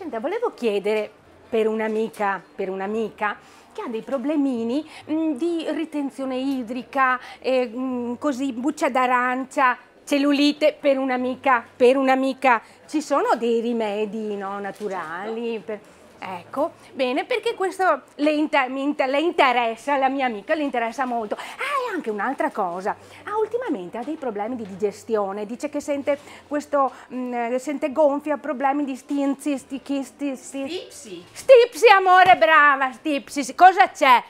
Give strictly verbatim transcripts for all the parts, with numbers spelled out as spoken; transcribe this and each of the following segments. Senta, volevo chiedere per un'amica, per un'amica che ha dei problemini mh, di ritenzione idrica, eh, mh, così, buccia d'arancia, cellulite, per un'amica, per un'amica. Ci sono dei rimedi, no, naturali? Per... Ecco, bene, perché questo le, inter mi inter le interessa, la mia amica le interessa molto. Ah, e anche un'altra cosa, ah, ultimamente ha dei problemi di digestione, dice che sente questo, mh, sente gonfia, problemi di stinzi, stichi, sti, sti, stipsi. Stipsi, amore, brava, stipsi, cosa c'è?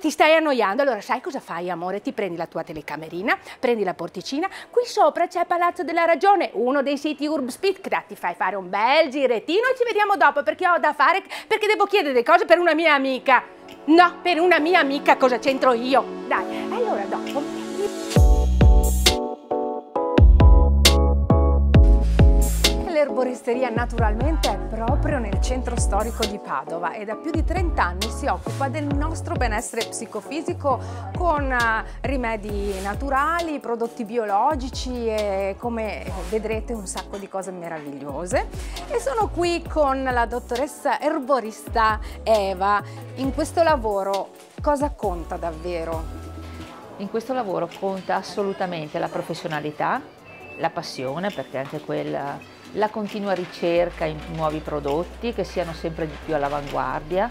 Ti stai annoiando? Allora sai cosa fai, amore? Ti prendi la tua telecamerina, prendi la porticina, qui sopra c'è Palazzo della Ragione, uno dei siti UrbSpeed, che ti fai fare un bel girettino e ci vediamo dopo, perché ho da fare, perché devo chiedere delle cose per una mia amica. No, per una mia amica, cosa c'entro io? Dai, allora dopo... Erboristeria Naturalmente è proprio nel centro storico di Padova e da più di trent'anni si occupa del nostro benessere psicofisico con rimedi naturali, prodotti biologici e, come vedrete, un sacco di cose meravigliose. E sono qui con la dottoressa erborista Eva. In questo lavoro cosa conta davvero? In questo lavoro conta assolutamente la professionalità, la passione, perché anche quella... la continua ricerca in nuovi prodotti che siano sempre di più all'avanguardia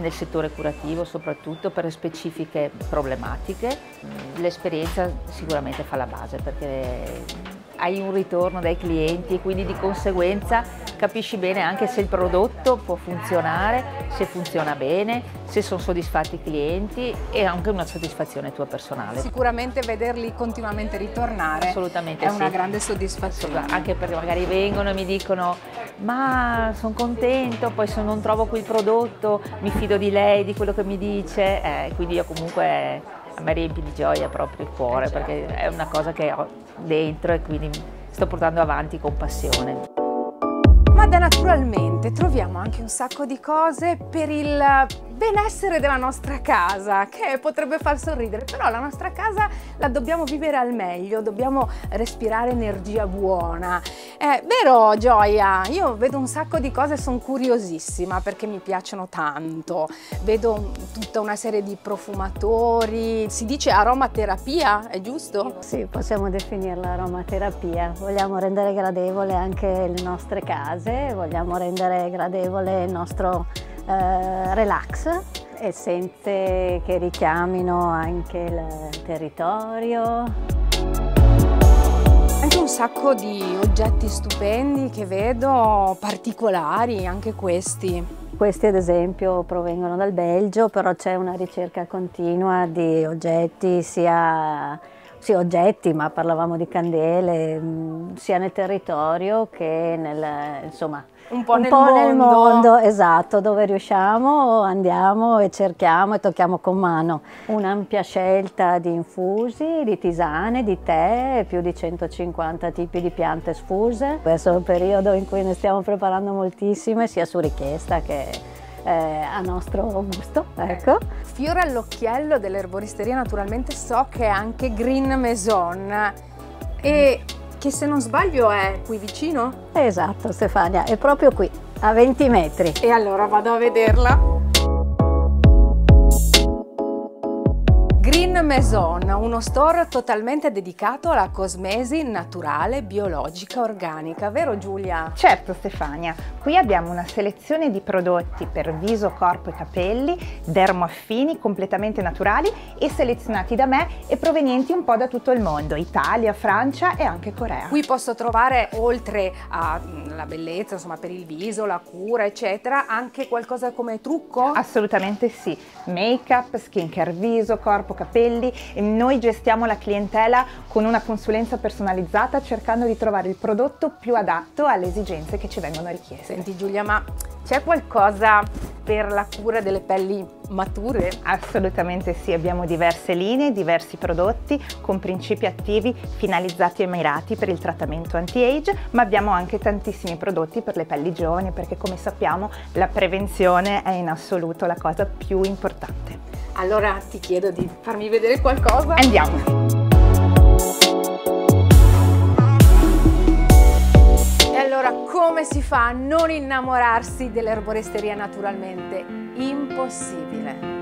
nel settore curativo, soprattutto per specifiche problematiche. L'esperienza sicuramente fa la base, perché hai un ritorno dai clienti, quindi di conseguenza capisci bene anche se il prodotto può funzionare, se funziona bene, se sono soddisfatti i clienti, e anche una soddisfazione tua personale. Sicuramente vederli continuamente ritornare assolutamente è sì. Una grande soddisfazione. Anche perché magari vengono e mi dicono: ma sono contento, poi se non trovo quel prodotto mi fido di lei, di quello che mi dice, eh, quindi io comunque... a me riempi di gioia proprio il cuore, perché è una cosa che ho dentro e quindi sto portando avanti con passione. Ma da Naturalmente troviamo anche un sacco di cose per il benessere della nostra casa, che potrebbe far sorridere, però la nostra casa la dobbiamo vivere al meglio, dobbiamo respirare energia buona. È vero, Gioia? Io vedo un sacco di cose e sono curiosissima perché mi piacciono tanto. Vedo tutta una serie di profumatori, si dice aromaterapia, è giusto? Sì, possiamo definirla aromaterapia. Vogliamo rendere gradevole anche le nostre case. Vogliamo rendere gradevole il nostro eh, relax, essenze che richiamino anche il territorio. Anche un sacco di oggetti stupendi che vedo, particolari anche questi. Questi ad esempio provengono dal Belgio, però c'è una ricerca continua di oggetti sia... Sì, oggetti, ma parlavamo di candele, mh, sia nel territorio che nel, insomma, un po', un nel, po mondo. nel mondo, esatto, dove riusciamo andiamo e cerchiamo e tocchiamo con mano. Un'ampia scelta di infusi, di tisane, di tè, più di centocinquanta tipi di piante sfuse. Questo è un periodo in cui ne stiamo preparando moltissime, sia su richiesta che... Eh, a nostro gusto, ecco. Fiore all'occhiello dell'erboristeria Naturalmente so che è anche Green Maison, e che se non sbaglio è qui vicino? Esatto, Stefania, è proprio qui, a venti metri. E allora vado a vederla. Green Maison, uno store totalmente dedicato alla cosmesi naturale, biologica, organica, vero Giulia? Certo Stefania, qui abbiamo una selezione di prodotti per viso, corpo e capelli, dermoaffini, completamente naturali e selezionati da me e provenienti un po' da tutto il mondo, Italia, Francia e anche Corea. Qui posso trovare, oltre alla bellezza, insomma per il viso, la cura eccetera, anche qualcosa come trucco? Assolutamente sì, make up, skincare viso, corpo, capelli. E noi gestiamo la clientela con una consulenza personalizzata, cercando di trovare il prodotto più adatto alle esigenze che ci vengono richieste. Senti Giulia, ma c'è qualcosa per la cura delle pelli mature? Assolutamente sì, abbiamo diverse linee, diversi prodotti con principi attivi finalizzati e mirati per il trattamento anti-age, ma abbiamo anche tantissimi prodotti per le pelli giovani, perché come sappiamo la prevenzione è in assoluto la cosa più importante. Allora ti chiedo di farmi vedere qualcosa. Andiamo! E allora, Come si fa a non innamorarsi dell'erboristeria naturalmente? Impossibile!